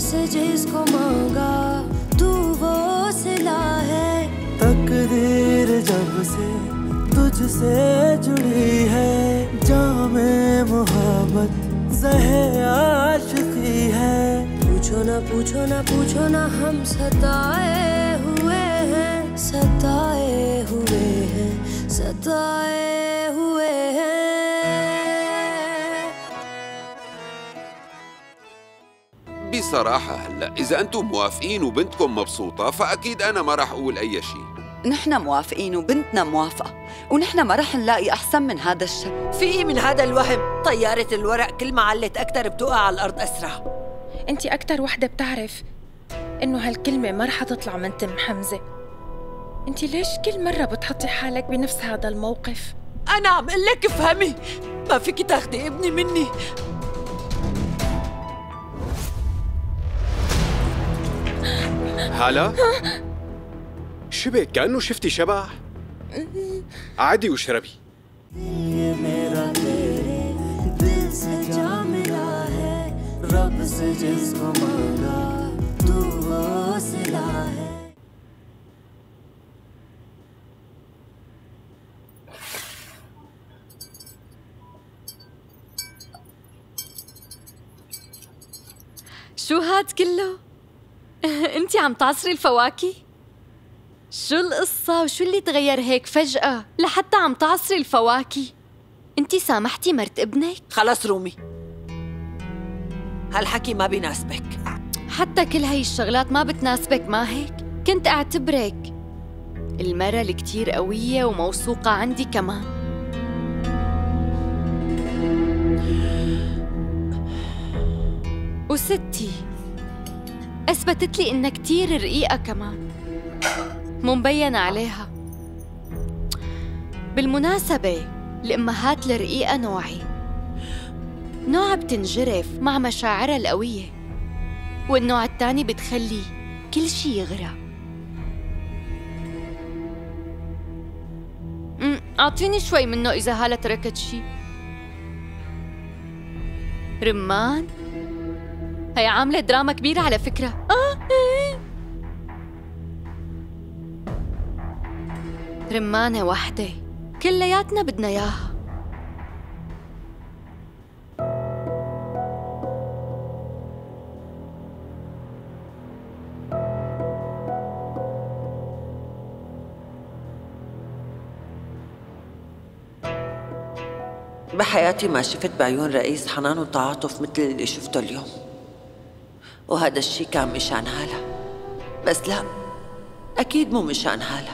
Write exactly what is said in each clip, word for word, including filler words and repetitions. उस चीज को मांगा तू वो सिला है। तकदीर जब से तुझसे जुड़ी है, जामे मोहब्बत जहे आशिकी है। पूछो ना पूछो ना पूछो ना हम सताए हुए हैं, सताए हुए हैं, सताए हुए हैं। بصراحة هلا إذا أنتم موافقين وبنتكم مبسوطة فأكيد أنا ما راح أقول أي شيء. نحن موافقين وبنتنا موافقة، ونحن ما راح نلاقي أحسن من هذا الشيء. في من هذا الوهم، طيارة الورق كل ما علت أكثر بتوقع على الأرض أسرع. أنت أكثر وحدة بتعرف إنه هالكلمة ما راح تطلع من تم حمزة. أنت ليش كل مرة بتحطي حالك بنفس هذا الموقف؟ أنا عم أقول لك افهمي، ما فيكي تاخدي ابني مني. هلا؟ شبه كأنه شفتي شبح. عادي واشربي. شو هاد كله؟ انتي عم تعصري الفواكه؟ شو القصة وشو اللي تغير هيك فجأة لحتى عم تعصري الفواكه؟ انتي سامحتي مرت ابنك؟ خلص رومي، هالحكي ما بيناسبك. حتى كل هاي الشغلات ما بتناسبك ما هيك؟ كنت اعتبرك المرة اللي كتير قوية وموثوقة عندي كمان. وستي أثبتت لي إنها كتير رقيقة كمان، مبين عليها. بالمناسبة الأمهات الرقيقة نوعي نوع بتنجرف مع مشاعرها القوية، والنوع الثاني بتخلي كل شي يغرى. أعطيني شوي منه إذا هالة تركت شي. رمان هي عاملة دراما كبيرة على فكرة. آه. رمانة وحدة كلياتنا بدنا إياها. بحياتي ما شفت بعيون رئيس حنان وتعاطف مثل اللي شفته اليوم، وهذا الشيء كان مشان هالة. بس لا، أكيد مو مشان هالة،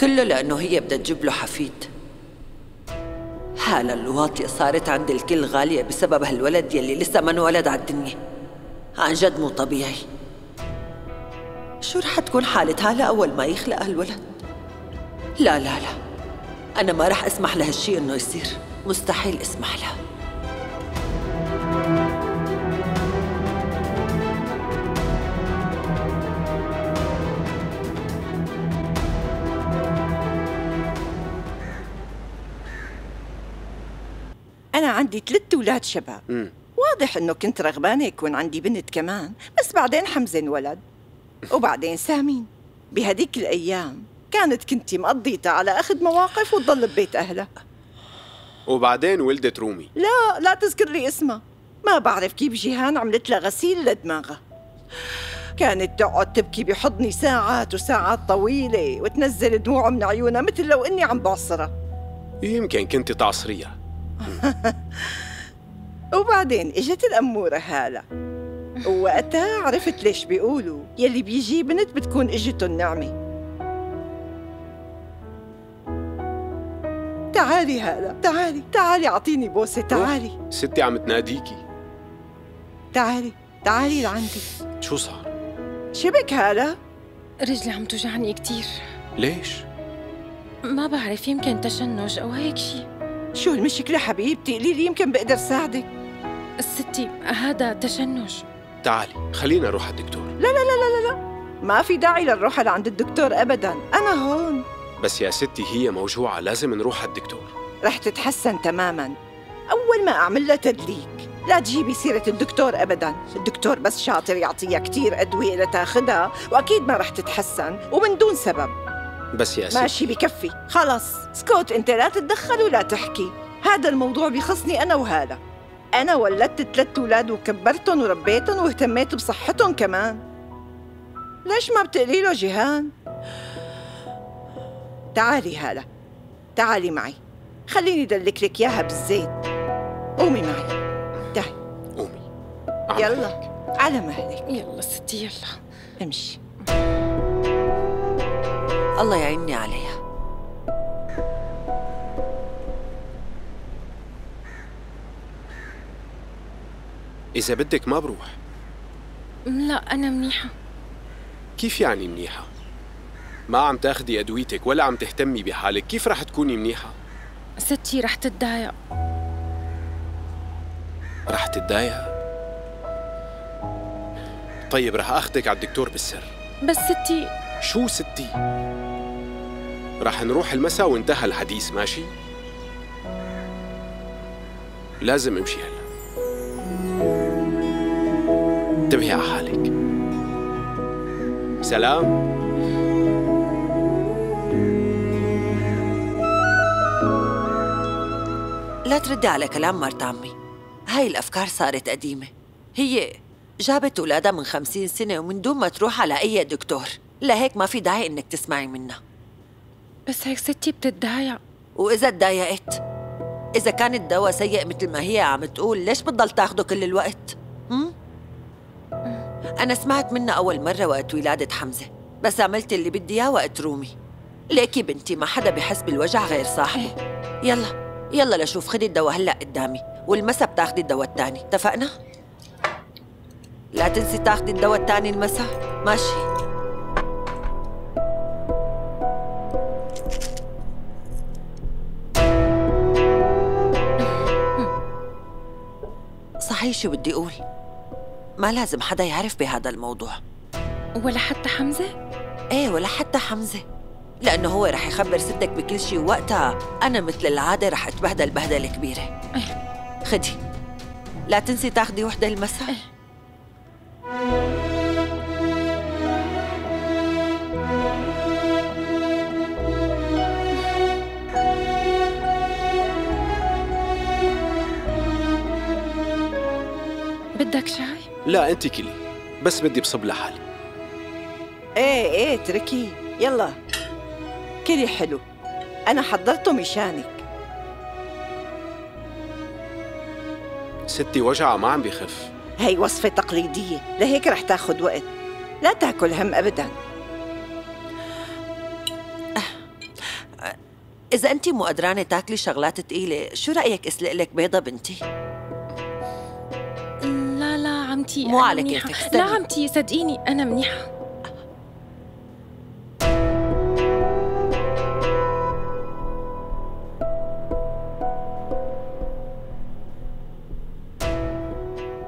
كله لأنه هي بدها تجيب له حفيد. هالة الواطية صارت عند الكل غالية بسبب هالولد يلي لسه ما انولد على الدنيا. عن جد مو طبيعي. شو رح تكون حالة هالة أول ما يخلق هالولد؟ لا لا لا، أنا ما رح أسمح لهالشيء إنه يصير، مستحيل أسمح لها. أنا عندي ثلاث أولاد شباب. مم. واضح إنه كنت رغبانة يكون عندي بنت كمان، بس بعدين حمزة انولد وبعدين سامين. بهديك الأيام كانت كنتي مقضيتها على أخذ مواقف وتضل ببيت أهلها. وبعدين ولدت رومي. لا لا تذكر لي اسمها، ما بعرف كيف جيهان عملت لها غسيل لدماغها. كانت تقعد تبكي بحضني ساعات وساعات طويلة وتنزل دموع من عيونها مثل لو إني عم بعصرها. يمكن كنتي تعصريها. وبعدين اجت الأمورة هالة، ووقتها عرفت ليش بيقولوا يلي بيجي بنت بتكون اجته النعمة. تعالي هالة، تعالي تعالي اعطيني بوسة، تعالي. ستي عم تناديكي. تعالي تعالي لعندي. شو صار؟ شبك هالة؟ رجلي عم توجعني كتير. ليش؟ ما بعرف، يمكن تشنج أو هيك شي. شو المشكلة حبيبتي؟ قولي لي يمكن بقدر ساعدك. ستي هذا تشنج. تعالي خلينا نروح على الدكتور. لا لا لا لا لا، ما في داعي لنروح لعند الدكتور أبداً، أنا هون. بس يا ستي هي موجوعة، لازم نروح على الدكتور. رح تتحسن تماماً أول ما أعمل لها تدليك. لا تجيبي سيرة الدكتور أبداً، الدكتور بس شاطر يعطيها كتير أدوية لتاخدها وأكيد ما رح تتحسن ومن دون سبب. بس يا أسيل ماشي بكفي، خلص سكوت أنت، لا تتدخل ولا تحكي، هذا الموضوع بيخصني أنا وهالة. أنا ولدت ثلاث أولاد وكبرتهم وربيتهم واهتميت بصحتهم كمان، ليش ما بتقلي له جيهان؟ تعالي هالة، تعالي معي، خليني دلك لك إياها بالزيت. قومي معي، تعي قومي، يلا على مهلك، يلا ستي يلا امشي. الله يعيني عليها. إذا بدك ما بروح. لا أنا منيحة. كيف يعني منيحة؟ ما عم تاخدي أدويتك ولا عم تهتمي بحالك، كيف رح تكوني منيحة؟ ستي رح تتضايق. رح تتضايق؟ طيب رح أخدك على الدكتور بالسر. بس ستي. شو ستي؟ رح نروح المساء وانتهى الحديث، ماشي؟ لازم امشي هلا. انتبهي على حالك. سلام. لا تردي على كلام مرت عمي، هاي الأفكار صارت قديمة، هي جابت أولادها من خمسين سنة ومن دون ما تروح على أي دكتور، لهيك ما في داعي إنك تسمعي منها. بس هيك ستي بتتضايق. وإذا تضايقت؟ إذا كان الدواء سيء مثل ما هي عم تقول، ليش بتضل تاخده كل الوقت؟ امم أنا سمعت منها أول مرة وقت ولادة حمزة، بس عملت اللي بدي إياه وقت رومي. ليكي بنتي ما حدا بحس بالوجع غير صاحبه. يلا يلا لشوف، خدي الدواء هلا قدامي والمسا بتاخدي الدواء الثاني، اتفقنا؟ لا تنسي تاخدي الدواء الثاني المسا، ماشي؟ صحيح شو بدي اقول؟ ما لازم حدا يعرف بهذا الموضوع، ولا حتى حمزة؟ ايه ولا حتى حمزة، لأنه هو رح يخبر ستك بكل شيء ووقتها أنا مثل العادة رح أتبهدل بهدلة كبيرة. خدي، لا تنسي تاخدي وحدة المساء. بدك شاي؟ لا أنت كلي، بس بدي بصب لحالي. إيه إيه اتركي، يلا كلي حلو، أنا حضرته مشانك. ستي وجعها ما عم بيخف. هي وصفة تقليدية لهيك رح تاخد وقت، لا تاكل هم أبداً. إذا أنتِ مو قدرانة تاكلي شغلات تقيلة، شو رأيك أسلق لك بيضة بنتي؟ لا لا عمتي، مو على كيفك. لا عمتي صدقيني أنا منيحة.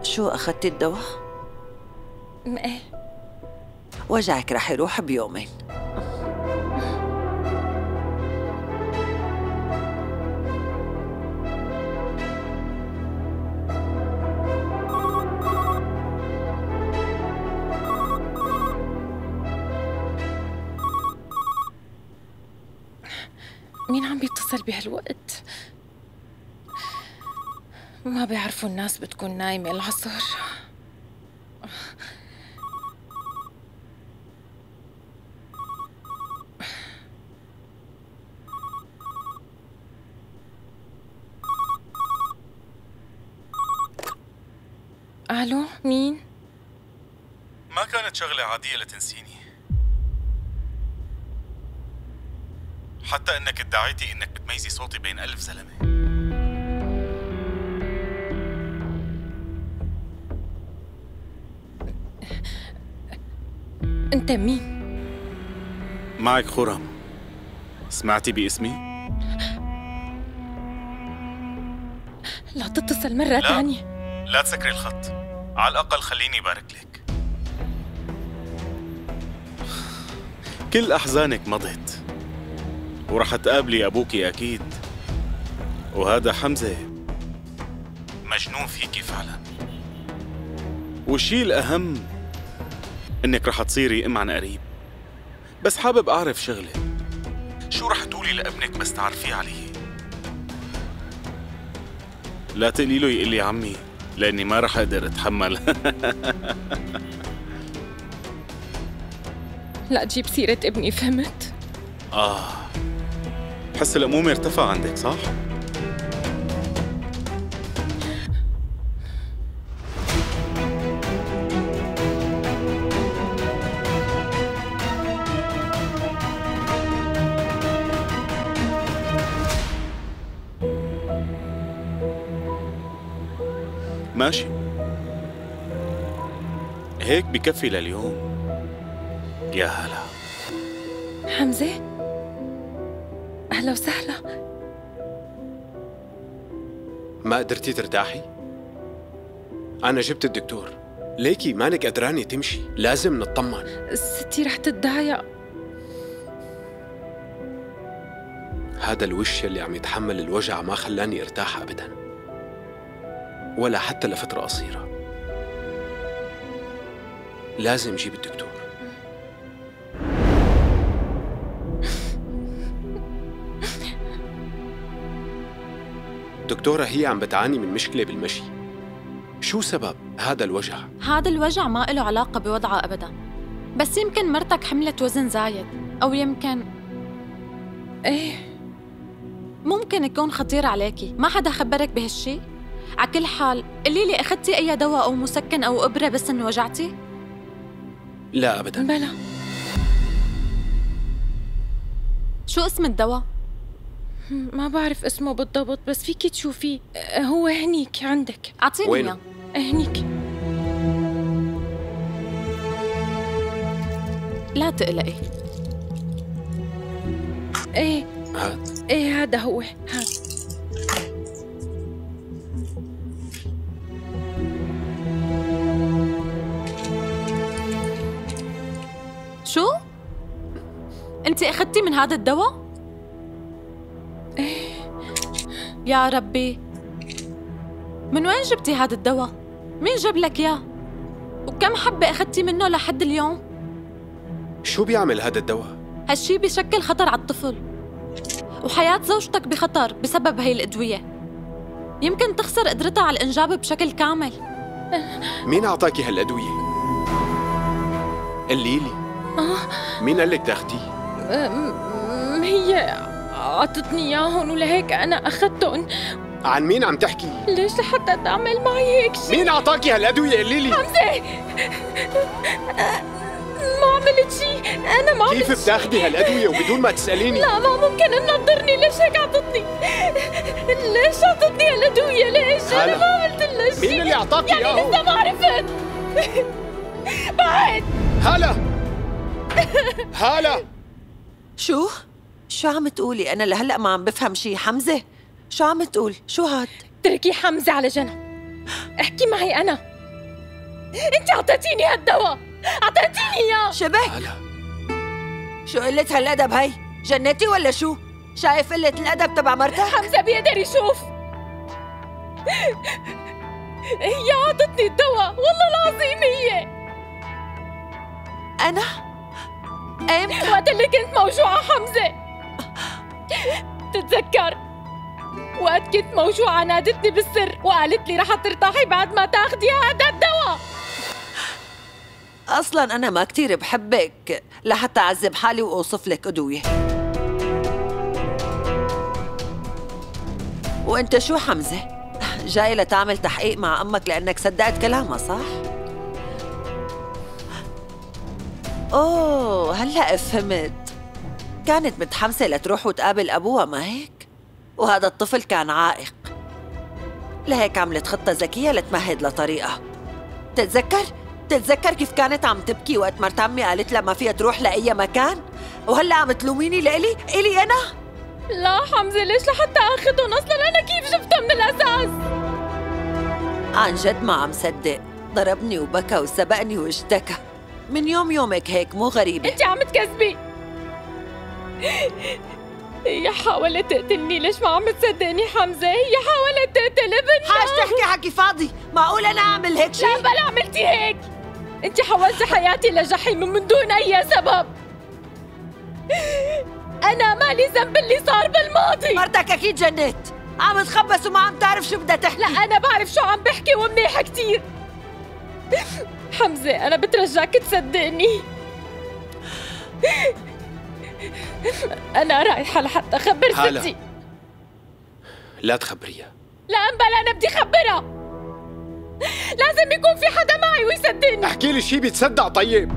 شو أخذتي الدواء؟ إيه. وجعك رح يروح بيومين. مين عم بيتصل بهالوقت؟ ما بيعرفوا الناس بتكون نايمة العصر. ألو مين؟ ما كانت شغلة عادية لتنسيني، حتى إنك ادعيتي إنك بتميزي صوتي بين ألف زلمة. أنت مين؟ معك خرم، سمعتي باسمي؟ لا تتصل مرة ثانية. لا. لا تسكري الخط، على الأقل خليني بارك لك. كل أحزانك مضت ورح تقابلي أبوكي أكيد، وهذا حمزة مجنون فيكي فعلا. والشيء الأهم إنك رح تصيري أم عن قريب. بس حابب أعرف شغلة، شو رح تقولي لابنك بس تعرفيه عليه؟ لا تقلي له يقلي عمي، لأني ما رح أقدر أتحمل. لا تجيب سيرة ابني، فهمت؟ آه، حس الأمومة ارتفع عندك صح؟ ماشي، هيك بكفي لليوم. يا هلا حمزة، أهلا وسهلا. ما قدرتي ترتاحي؟ أنا جبت الدكتور، ليكي مانك قدرانة تمشي، لازم نطمن. ستي رح تتضايق. هذا الوش اللي عم يتحمل الوجع ما خلاني ارتاح أبداً، ولا حتى لفترة قصيرة. لازم اجيب الدكتور. دكتورة، هي عم بتعاني من مشكلة بالمشي. شو سبب هذا الوجع؟ هذا الوجع ما له علاقة بوضعها أبداً، بس يمكن مرتك حملت وزن زايد، أو يمكن إيه ممكن يكون خطير عليكي. ما حدا خبرك بهالشي؟ على كل حال قولي لي، اخذتي اي دواء او مسكن او ابره بس انه وجعتي؟ لا ابدا. بلا، شو اسم الدواء؟ ما بعرف اسمه بالضبط، بس فيكي تشوفيه. هو هنيك عندك، اعطيني اياه. هنيك. لا تقلقي. ايه هاد. ايه هذا هو، هاد. شو؟ أنت أخذتي من هذا الدواء؟ إيه. يا ربي، من وين جبتي هذا الدواء؟ مين جاب لك إياه؟ وكم حبة أخذتي منه لحد اليوم؟ شو بيعمل هذا الدواء؟ هالشي بيشكل خطر على الطفل، وحياة زوجتك بخطر بسبب هي الأدوية. يمكن تخسر قدرتها على الإنجاب بشكل كامل. مين أعطاكي هالأدوية؟ قلي لي. مين قال لك تاخديه؟ هي عطتني اياهم ولهيك انا اخذتهم. عن مين عم تحكي؟ ليش لحتى تعمل معي هيك شيء؟ مين اعطاكي هالادويه؟ قولي لي. حمزه، ما عملت شيء، انا ما عملت شيء. كيف بتاخدي هالادويه وبدون ما تساليني؟ لا، ما ممكن انها تضرني. ليش هيك عطتني؟ ليش عطتني هالادويه؟ ليش؟ انا ما عملت لها شيء. مين اللي اعطاكي اياهم؟ يعني لسه ما عرفت بعد. هلا هلا. شو؟ شو عم تقولي؟ أنا لهلأ ما عم بفهم شي. حمزة، شو عم تقول؟ شو هاد؟ اتركي حمزة على جنب، احكي معي أنا. أنت عطيتيني هالدواء، عطيتيني إياه. شبك؟ هلا. شو قلة هالأدب هي؟ جنتي ولا شو؟ شايف قلة الأدب تبع مرتك؟ حمزة بيقدر يشوف. هي عطتني الدواء، والله العظيم هي. أنا؟ امتى؟ وقت اللي كنت موجوعة حمزة. تتذكر وقت كنت موجوعة نادتني بالسر وقالت لي رح ترتاحي بعد ما تاخدي هذا الدواء. أصلاً أنا ما كتير بحبك لحتى أعذب حالي وأوصف لك أدوية. وأنت شو حمزة؟ جاي لتعمل تحقيق مع أمك لأنك صدقت كلامها صح؟ اوه، هلا فهمت. كانت متحمسة لتروح وتقابل أبوها، ما هيك؟ وهذا الطفل كان عائق، لهيك عملت خطة ذكية لتمهد لطريقها. تتذكر؟ تتذكر كيف كانت عم تبكي وقت مرت عمي قالت لها ما فيها تروح لأي مكان؟ وهلا عم تلوميني لإلي؟ إلي أنا؟ لا حمزة، ليش لحتى آخذهم؟ أصلاً أنا كيف جبتها من الأساس؟ عن جد ما عم صدق، ضربني وبكى وسبقني واشتكى. من يوم يومك هيك، مو غريبة. انت عم تكذبي. هي حاولت تقتلني، ليش ما عم تصدقني حمزة؟ هي حاولت تقتل ابني. حاج تحكي حكي فاضي، معقول أنا أعمل هيك شيء؟ لا بلا عملتي هيك، أنت حولت حياتي لجحيم من دون أي سبب. أنا مالي ذنب اللي صار بالماضي. مرتك أكيد جنت، عم تخبص وما عم تعرف شو بدها تحكي. لا أنا بعرف شو عم بحكي ومنيحة كتير. حمزة أنا بترجاك تصدقني، أنا رايحة لحتى أخبر ستي. لا تخبريها. لا أنبلا أنا بدي خبرها، لازم يكون في حدا معي ويصدقني. احكي لي شي بيتصدق. طيب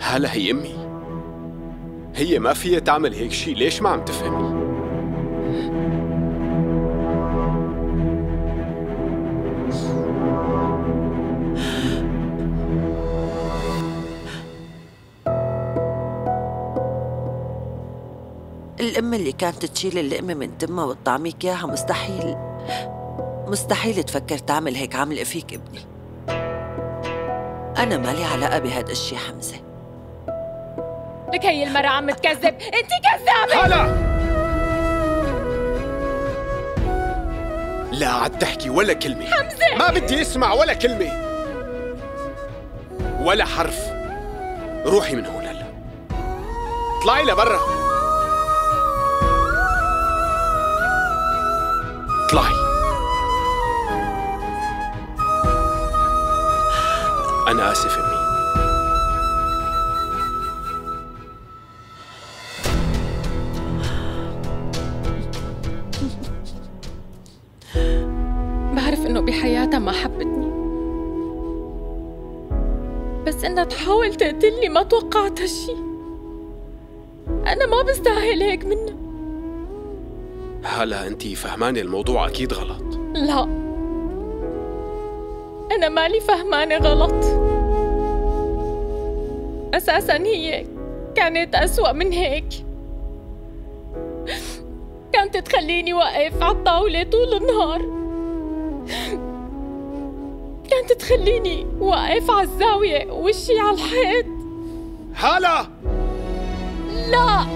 هلا هي أمي، هي ما فيها تعمل هيك شي، ليش ما عم تفهمي؟ الأم اللي كانت تشيل اللقمة من تمها وتطعميك إياها مستحيل مستحيل تفكر تعمل هيك. عاملة فيك ابني، أنا مالي علاقة بهاد الشي حمزة. لك هي المرة عم تكذب، أنت كذابة. هلا لا عاد تحكي ولا كلمة حمزة، ما بدي أسمع ولا كلمة ولا حرف. روحي من هون هلا، اطلعي لبرا، اطلعي. أنا آسف أمي. بعرف إنه بحياتها ما حبتني، بس إنها تحاول تقتلني ما توقعت هالشي. أنا ما بستاهل هيك منها. هلا انتي فهمانة الموضوع اكيد غلط. لا انا مالي فهمانة غلط، اساسا هي كانت اسوأ من هيك، كانت تخليني واقف على الطاولة طول النهار، كانت تخليني واقف على الزاوية وشي على الحيط. هلا لا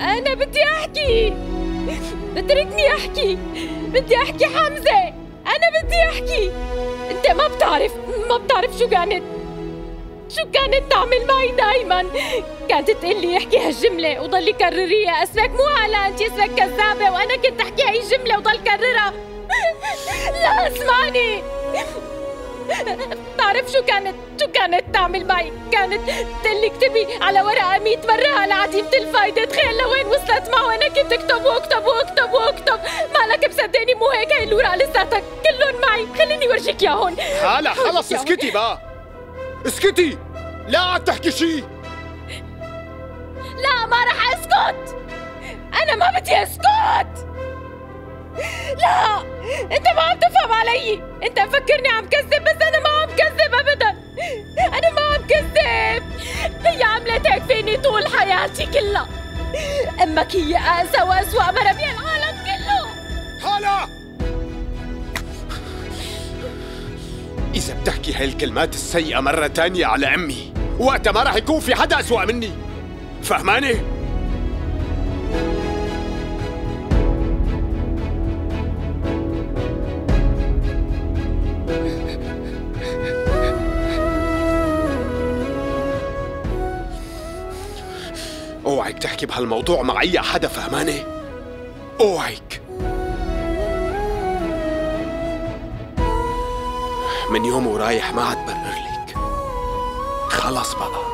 أنا بدي أحكي، اتركني أحكي، بدي أحكي حمزة، أنا بدي أحكي. أنت ما بتعرف ما بتعرف شو كانت شو كانت تعمل معي دايماً. كانت تقول لي احكي هالجملة وضلي كرريها، اسمك مو هلا أنت، اسمك كذابة، وأنا كنت أحكي هاي الجملة وضل كررها. لا اسمعني، بتعرف شو كانت شو كانت تعمل معي؟ كانت تقلي اكتبي على ورقة مية مرة على عديمة الفايدة. تخيل لوين وصلت معه، وأنا كنت أكتب وأكتب وأكتب وأكتب. مالك مصدقني مو هيك؟ هي الورقة لساتها كلهم معي، خليني ورجيك ياهن. هلا خلص اسكتي بقى، اسكتي، لا عاد تحكي شي. لا ما رح اسكت، أنا ما بدي اسكت. لا انت ما عم تفهم علي، انت مفكرني عم كذب بس انا ما عم كذب ابدا، انا ما عم كذب. هي عملت هيك فيني طول حياتي كلها، امك هي اقسى واسوأ مرة بهالعالم كله. هلا اذا بتحكي هاي الكلمات السيئة مرة تانية على امي، وقتها ما رح يكون في حدا اسوأ مني، فهماني؟ اوعك تحكي بهالموضوع مع اي حدا، فهماني؟ اوعك. من يوم ورايح ما عاد برر لك، خلص بقى.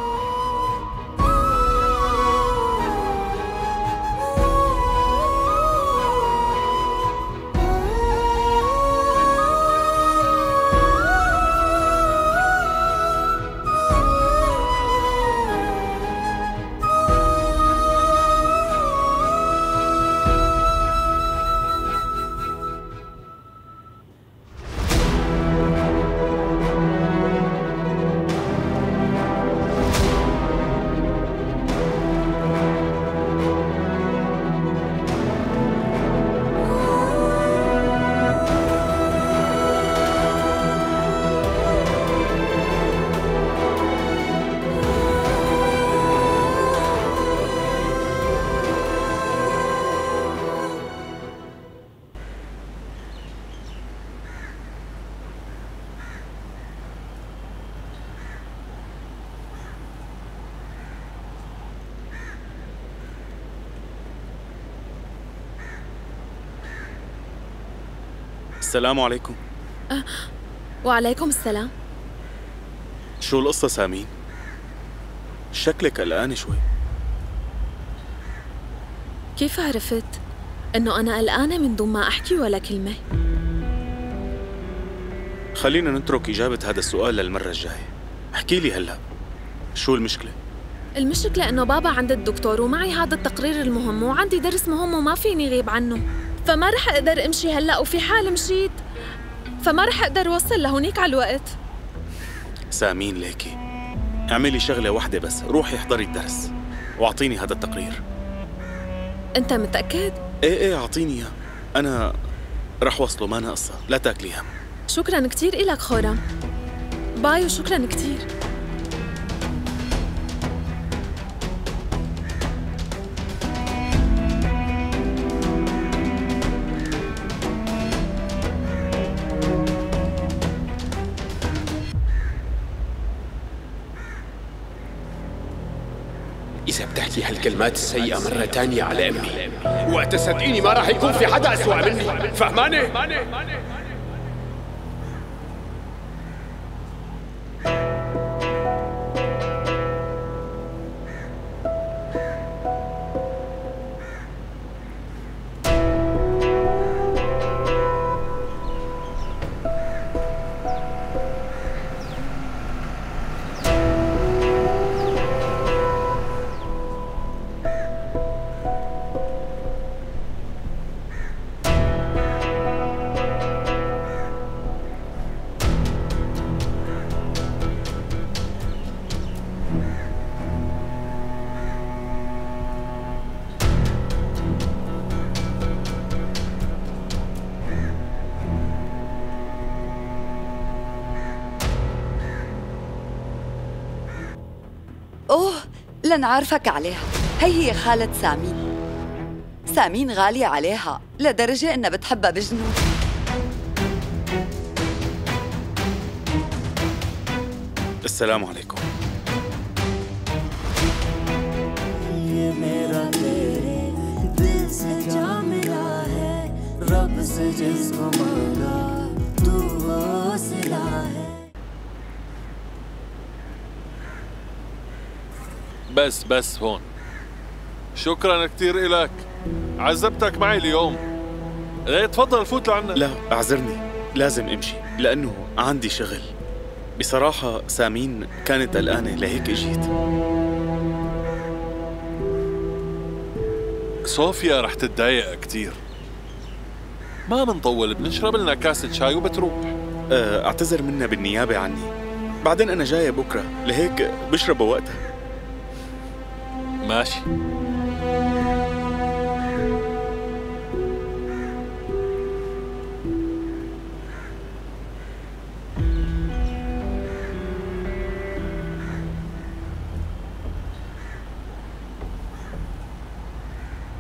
السلام عليكم. أه وعليكم السلام. شو القصة سامين؟ شكلك قلقانة شوي. كيف عرفت؟ إنه أنا قلقانة من دون ما أحكي ولا كلمة. خلينا نترك إجابة هذا السؤال للمرة الجاية. احكي لي هلا، شو المشكلة؟ المشكلة إنه بابا عند الدكتور ومعي هذا التقرير المهم وعندي درس مهم وما فيني غيب عنه، فما رح أقدر أمشي هلا، وفي حال مشيت فما رح أقدر أوصل لهونيك على الوقت. سامين ليكي، اعملي شغلة واحدة بس، روحي احضري الدرس واعطيني هذا التقرير. أنت متأكد؟ إيه إيه أعطيني إياه، أنا رح وصله، ما أنا قصة، لا تاكلي هم. شكراً كتير إلك خورم، باي وشكراً كتير. إذا بتحكي هالكلمات السيئة مرة تانية على أمي، وقت صدقيني ما راح يكون في حدا أسوأ مني، فهماني؟ أوه، لن أعرفك عليها، هي هي خالة سامين. سامين غالية عليها لدرجة إنها بتحبها بجنون. السلام عليكم. بس بس هون، شكراً كثير إلك، عذبتك معي اليوم. ايه تفضل فوت لعنا. لا أعذرني، لازم أمشي لأنه عندي شغل. بصراحة سامين كانت قلقانة لهيك إجيت. صوفيا رح تتضايق كثير. ما بنطول، بنشرب لنا كاسة شاي وبتروح. أه أعتذر منها بالنيابة عني، بعدين أنا جاية بكرة لهيك بشربها وقتها. ماشي.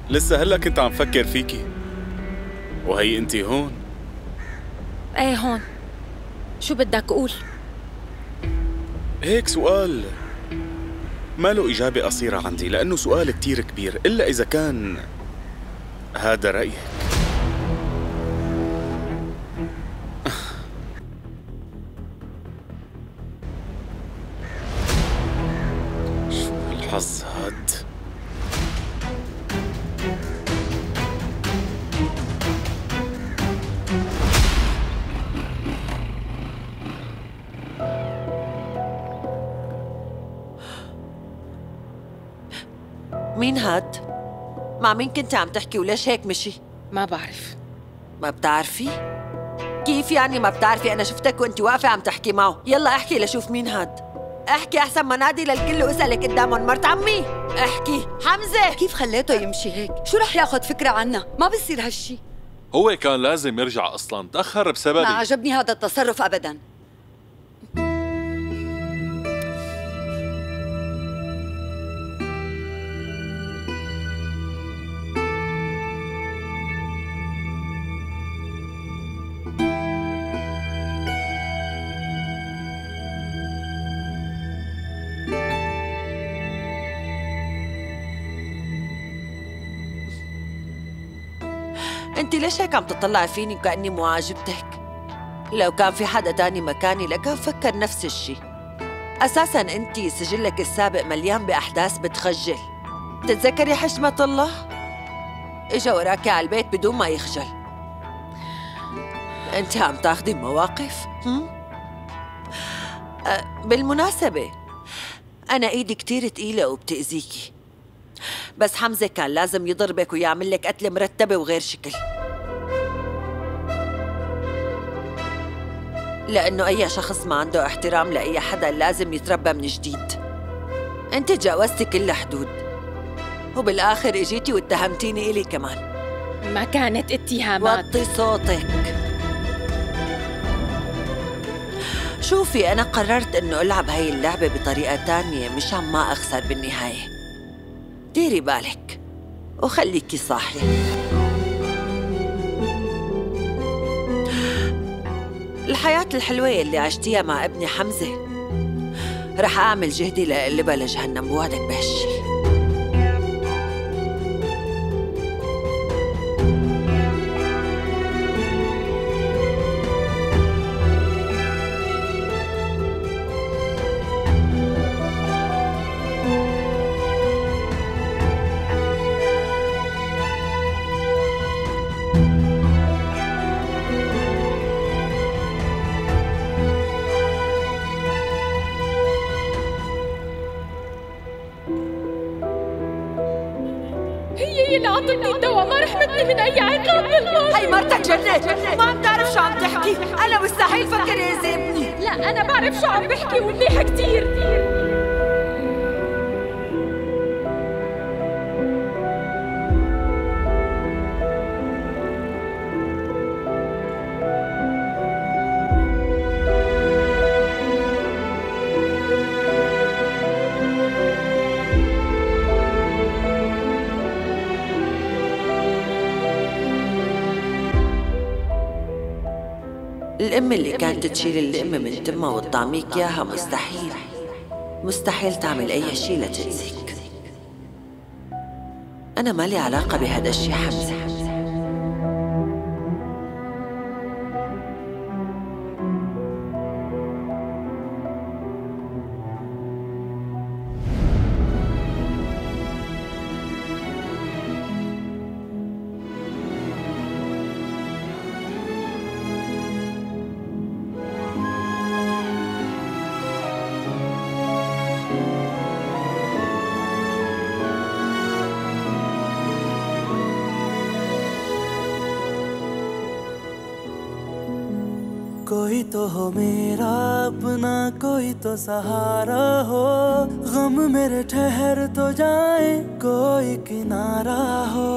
لسه هلا كنت عم فكر فيكي، وهي انتي هون. ايه هون، شو بدك قول؟ هيك سؤال ما له إجابة قصيرة عندي، لأنه سؤال كتير كبير، إلا إذا كان هذا رأيك. شو الحظ هاد؟ مين هاد؟ مع مين كنت عم تحكي وليش هيك مشي؟ ما بعرف. ما بتعرفي؟ كيف يعني ما بتعرفي؟ أنا شفتك وأنت واقفة عم تحكي معه. يلا احكي لشوف مين هاد. احكي أحسن ما نادي للكل وأسألك قدامهم مرت عمي. احكي حمزة. كيف خليته يمشي هيك؟ شو رح ياخذ فكرة عنا؟ ما بصير هالشي. هو كان لازم يرجع أصلاً، تأخر بسببي. ما عجبني هذا التصرف أبداً. انت ليش هيك عم تطلعي فيني وكأني مو عاجبتك؟ لو كان في حدا تاني مكاني لكان فكر نفس الشي. اساسا انت سجلك السابق مليان باحداث بتخجل. بتتذكري حشمة الله؟ اجا وراكي على البيت بدون ما يخجل. انت عم تاخدي مواقف؟ أه بالمناسبة أنا إيدي كتير تقيلة وبتأذيكي، بس حمزة كان لازم يضربك ويعمل لك قتلة مرتبة وغير شكل، لأنه أي شخص ما عنده احترام لأي حدا لازم يتربى من جديد. أنت تجاوزتي كل حدود وبالآخر إجيتي واتهمتيني إلي كمان. ما كانت اتهامات. وطي صوتك. شوفي، أنا قررت إنه ألعب هاي اللعبة بطريقة تانية مشان ما أخسر بالنهاية. ديري بالك وخليكي صاحية. الحياة الحلوة اللي عشتيها مع ابني حمزة رح أعمل جهدي لأقلبها لجهنم، بوعدك بهالشي. الأم اللي كانت تشيل اللقمة من تمها وتطعميك إياها مستحيل مستحيل تعمل أي شيء لتأذيك. أنا مالي علاقة بهذا الشيء حمزة. कोई तो हो मेरा अपना, कोई तो सहारा हो, गम मेरे ठहर तो जाए, कोई किनारा हो।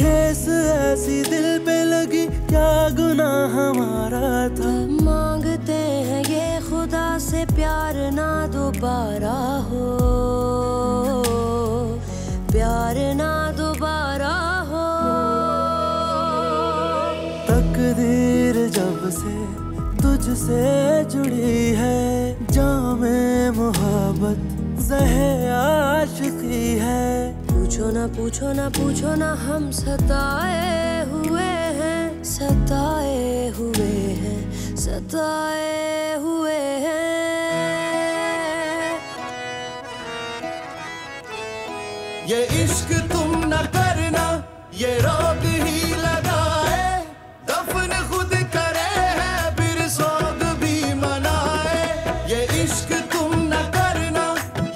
ठेस ऐसी दिल पे लगी, क्या गुनाह हमारा था। मांगते हैं ये खुदा से प्यार ना दोबारा हो, प्यार ना दोबारा हो। तकदीर जब से तुझसे जुड़ी है, जामे मोहब्बत ज़हे आशिकी है। पूछो ना पूछो ना पूछो ना, हम सताए हुए हैं, सताए हुए हैं, सताए हुए हैं। ये इश्क तुम न करना, ये रोग ही लगाए, दफन खुद करे हैं, फिर सोग भी मनाए। ये इश्क तुम न करना,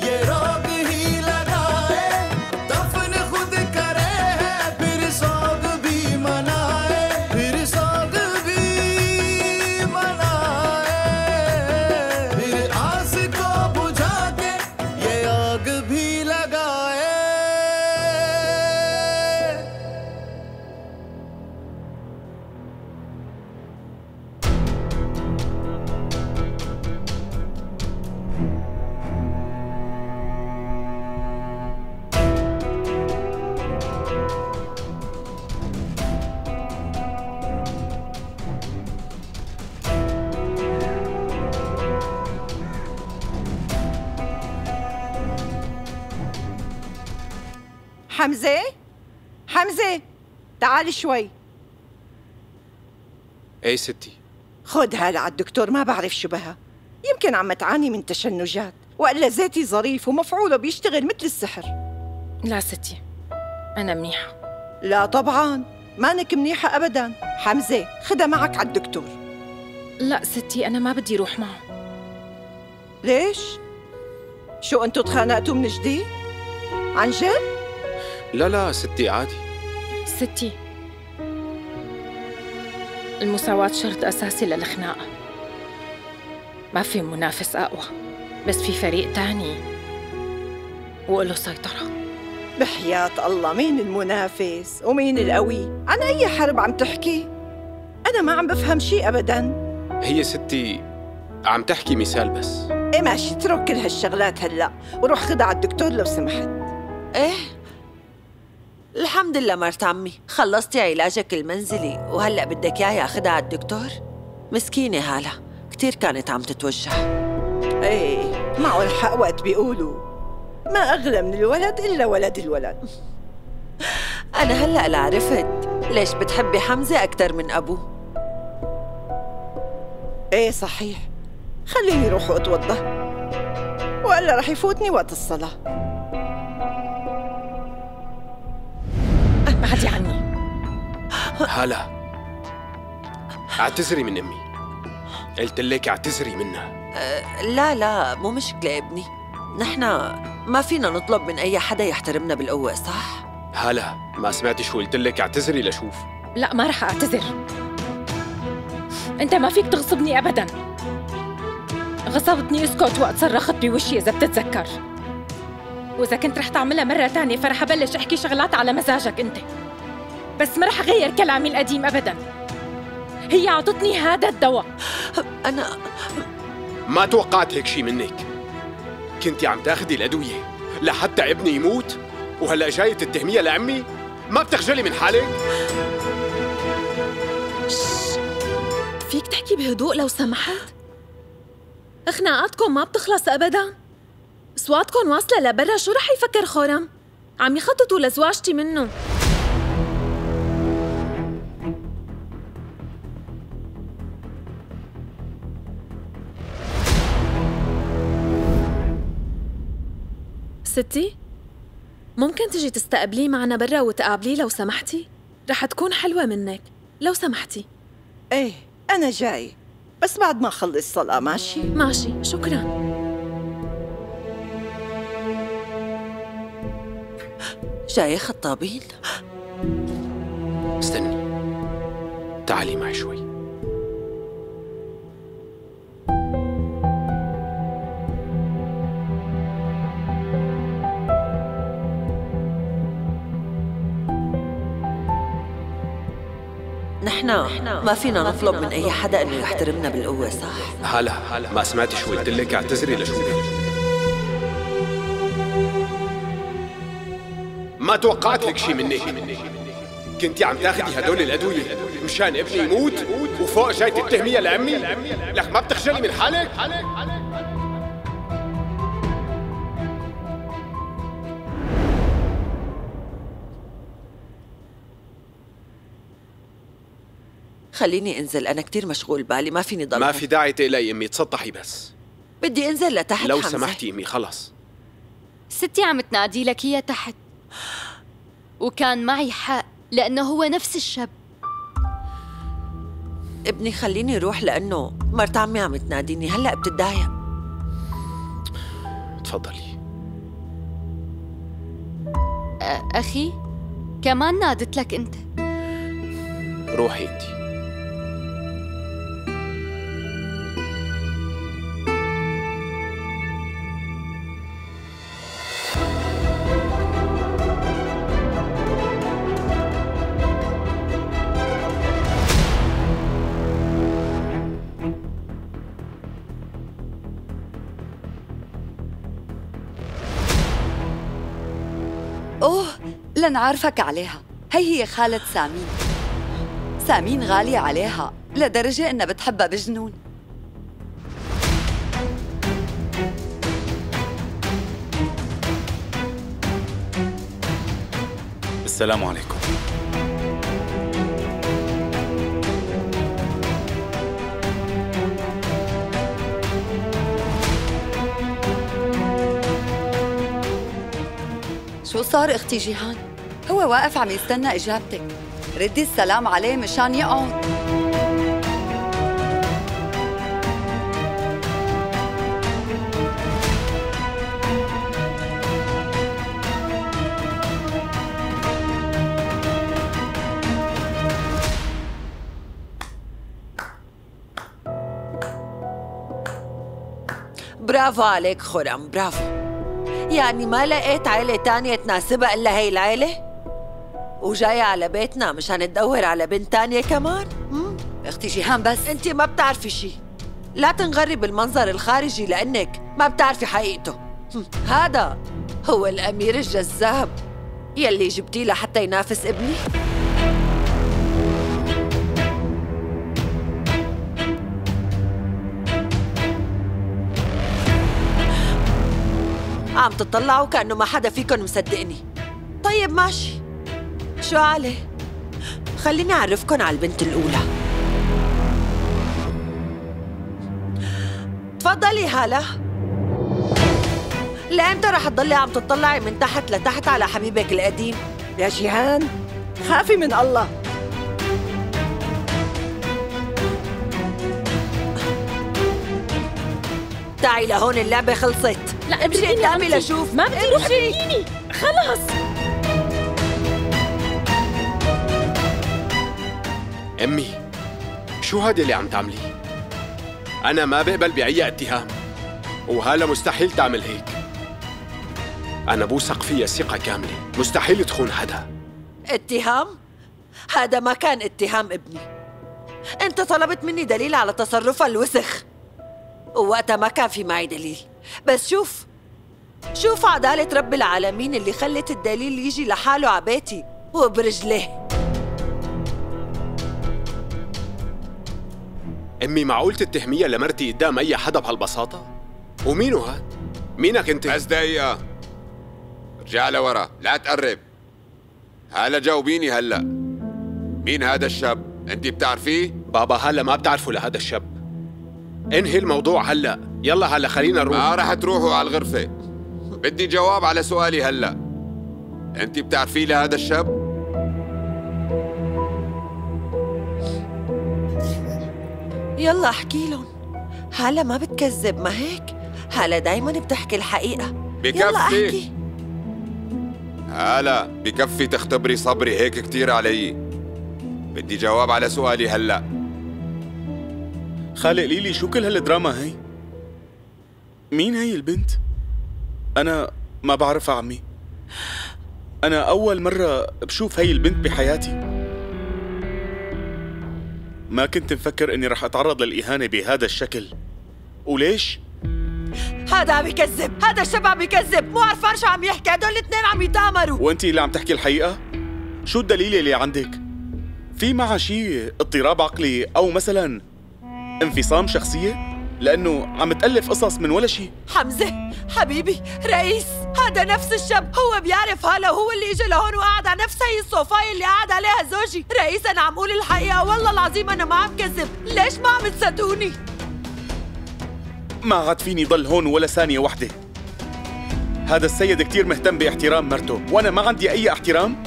ये रोग ही लगाए, दफन खुद करे हैं, फिर सोग भी मनाए, फिर सोग भी मनाए। फिर आस को बुझा के ये आग भी लगाए। حمزة؟ حمزة تعالي شوي. ايه ستي؟ خدها لعند الدكتور، ما بعرف شو بها، يمكن عم تعاني من تشنجات، والا زيتي ظريف ومفعوله بيشتغل مثل السحر. لا ستي انا منيحه. لا طبعا مانك منيحه ابدا. حمزه خدها معك على الدكتور. لا ستي انا ما بدي اروح معه. ليش؟ شو انتوا تخانقتوا من جديد؟ عن جد؟ لا لا ستي عادي. ستي المساواة شرط أساسي للخناقة، ما في منافس أقوى، بس في فريق تاني وله سيطرة. بحياة الله مين المنافس ومين القوي؟ عن أي حرب عم تحكي؟ أنا ما عم بفهم شيء أبداً. هي ستي عم تحكي مثال بس. إيه ماشي، اترك كل هالشغلات هلأ وروح خدها على الدكتور لو سمحت. إيه؟ الحمد لله مرت عمي، خلصتي علاجك المنزلي وهلأ بدك إياها ياخدها على الدكتور؟ مسكينة هالة، كتير كانت عم تتوجع. إيه، معه الحق وقت بيقولوا ما أغلى من الولد إلا ولد الولد. أنا هلأ لا عرفت ليش بتحبي حمزة أكتر من أبوه. إيه صحيح، خليني روح وأتوضى وإلا رح يفوتني وقت الصلاة. بعدي عني هلا. اعتذري من امي، قلت لك اعتذري منها. أه لا لا مو مشكله ابني، نحن ما فينا نطلب من اي حدا يحترمنا بالقوه صح؟ هلا ما سمعتي شو قلت لك؟ اعتذري لشوف. لا ما رح اعتذر، انت ما فيك تغصبني ابدا. غصبتني اسكت وقت صرخت بوشي اذا بتتذكر، وإذا كنت رح تعملها مرة تانية فرح أبلش أحكي شغلات على مزاجك أنت، بس ما رح أغير كلامي القديم أبداً. هي عطتني هذا الدواء. أنا ما توقعت هيك شي منك، كنتي عم تاخدي الأدوية لحتى ابني يموت وهلأ جاية تتهميها لعمي؟ ما بتخجلي من حالك؟ فيك تحكي بهدوء لو سمحت؟ خناقاتكم ما بتخلص أبداً، أصواتكم واصلة لبرا. شو رح يفكر خورم؟ عم يخططوا لزواجتي منه. ستي ممكن تجي تستقبليه معنا برا وتقابليه لو سمحتي؟ رح تكون حلوة منك لو سمحتي. ايه أنا جاي بس بعد ما أخلص صلاة. ماشي ماشي شكراً. جاي خطابين؟ استني تعالي معي شوي. نحن ما فينا نطلب من اي حدا انه يحترمنا بالقوة صح؟ هلا هلا ما سمعتي شو قلت لك؟ اعتذري لشوفي. ما توقعت لك شي منك، كنتي عم تاخدي هدول الأدوية مشان ابني يموت وفوق جاي تتهميها لعمي؟ لك ما بتخجلي من حالك؟ خليني انزل، أنا كتير مشغول بالي ما فيني ضل. ما في داعي تقلقي أمي، تسطحي بس. بدي انزل لتحت لو سمحتي أمي. خلص ستي عم تنادي لك هي تحت، وكان معي حق لأنه هو نفس الشاب. ابني خليني روح لأنه مرت عمي عم تناديني. هلأ بتتضايق. تفضلي. أخي كمان نادت لك أنت. روحي أنت. لن عارفك عليها، هي هي خالة سامين. سامين غالية عليها لدرجة إنها بتحبها بجنون. السلام عليكم. شو صار اختي جيهان؟ هو واقف عم يستنى اجابتك. ردي السلام عليه مشان يقعد. برافو عليك خرم، برافو. يعني ما لقيت عيلة تانية تناسبها إلا هي العيلة؟ وجاية على بيتنا مشان تدور على بنت تانية كمان؟ امم اختي جيهان بس انت ما بتعرفي شي، لا تنغري بالمنظر الخارجي لأنك ما بتعرفي حقيقته. هذا هو الأمير الجذاب يلي جبتيه لحتى ينافس ابني؟ عم تطلعوا كأنه ما حدا فيكن مصدقني. طيب ماشي، شو عليه؟ خليني أعرفكن على البنت الأولى. تفضلي هلا. لأمتى رح تضلي عم تطلعي من تحت لتحت على حبيبك القديم؟ يا جيهان خافي من الله. تعي لهون، اللعبة خلصت. لا امشي قدامي لشوف. ما بدي روح خليني خلص. امي شو هاد اللي عم تعمليه؟ انا ما بقبل بأي اتهام، وهلا مستحيل تعمل هيك. انا بوثق فيها ثقة كاملة، مستحيل تخون حدا. اتهام؟ هذا ما كان اتهام ابني. انت طلبت مني دليل على تصرفها الوسخ، ووقتها ما كان في معي دليل. بس شوف شوف عدالة رب العالمين اللي خلت الدليل يجي لحاله عبيتي وبرجليه. أمي معقول تتهميها لمرتي قدام أي حدا بهالبساطة؟ ومينو هاد؟ مينك أنت؟ بس دقيقة، ارجع لورا، لا تقرب. هلا جاوبيني هلا، مين هذا الشاب؟ أنت بتعرفيه؟ بابا هلا ما بتعرفه لهذا الشاب. انهي الموضوع هلا، يلا هلا خلينا نروح. ما رح تروحوا على الغرفة، بدي جواب على سؤالي هلا. انت بتعرفي لهذا الشاب؟ يلا احكي لهم. هلا ما بتكذب ما هيك؟ هلا دايما بتحكي الحقيقة. بكفي، يلا احكي. هلا بكفي تختبري صبري هيك كتير علي، بدي جواب على سؤالي هلا. خالق ليلي شو كل هالدراما هي؟ مين هي البنت؟ أنا ما بعرفها عمي، أنا أول مرة بشوف هي البنت بحياتي. ما كنت مفكر إني رح أتعرض للإهانة بهذا الشكل. وليش؟ هذا عم يكذب، هذا الشاب عم يكذب، مو عرفان شو عم يحكي، هدول الاثنين عم يتآمروا. وأنت اللي عم تحكي الحقيقة؟ شو الدليل اللي عندك؟ في معها شي اضطراب عقلي أو مثلاً انفصام شخصية؟ لأنه عم تألف قصص من ولا شيء. حمزة حبيبي رئيس، هذا نفس الشاب، هو بيعرف هلا، وهو اللي اجى لهون وقعد على نفس هي الصوفاية اللي قعد عليها زوجي. رئيس أنا عم قول الحقيقة، والله العظيم أنا ما عم كذب، ليش ما عم تصدقوني؟ ما عاد فيني ضل هون ولا ثانية واحدة. هذا السيد كتير مهتم باحترام مرته، وأنا ما عندي أي احترام؟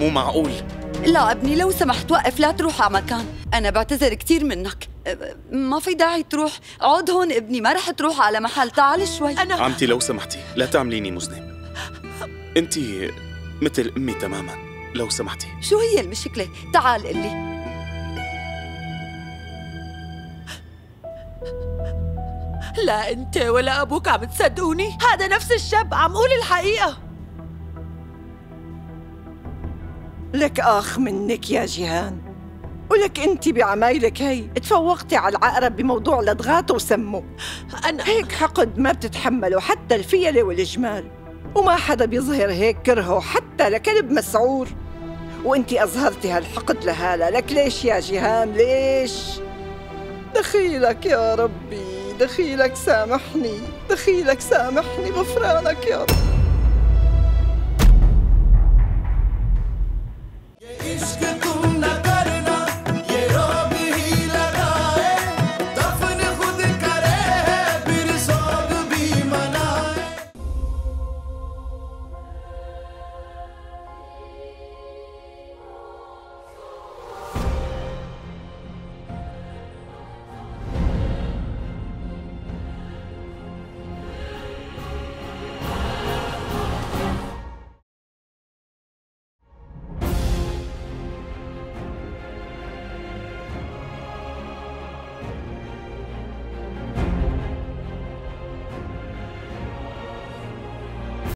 مو معقول. لا ابني لو سمحت وقف، لا تروح على مكان، أنا بعتذر كتير منك، ما في داعي تروح، اقعد هون ابني، ما رح تروح على محل، تعال شوي. أنا عمتي لو سمحتي لا تعمليني مذنب، أنت مثل أمي تماماً لو سمحتي. شو هي المشكلة؟ تعال قلي. لا أنت ولا أبوك عم تصدقوني، هذا نفس الشاب عم قول الحقيقة. لك آخ منك يا جيهان، ولك انت بعمايلك هي تفوقتي على العقرب بموضوع لدغاته وسمه. انا هيك حقد ما بتتحمله حتى الفيله والجمال، وما حدا بيظهر هيك كرهه حتى لكلب مسعور، وانت اظهرتي هالحقد لهالا. لك ليش يا جيهان ليش؟ دخيلك يا ربي، دخيلك سامحني، دخيلك سامحني، غفرانك يا رب.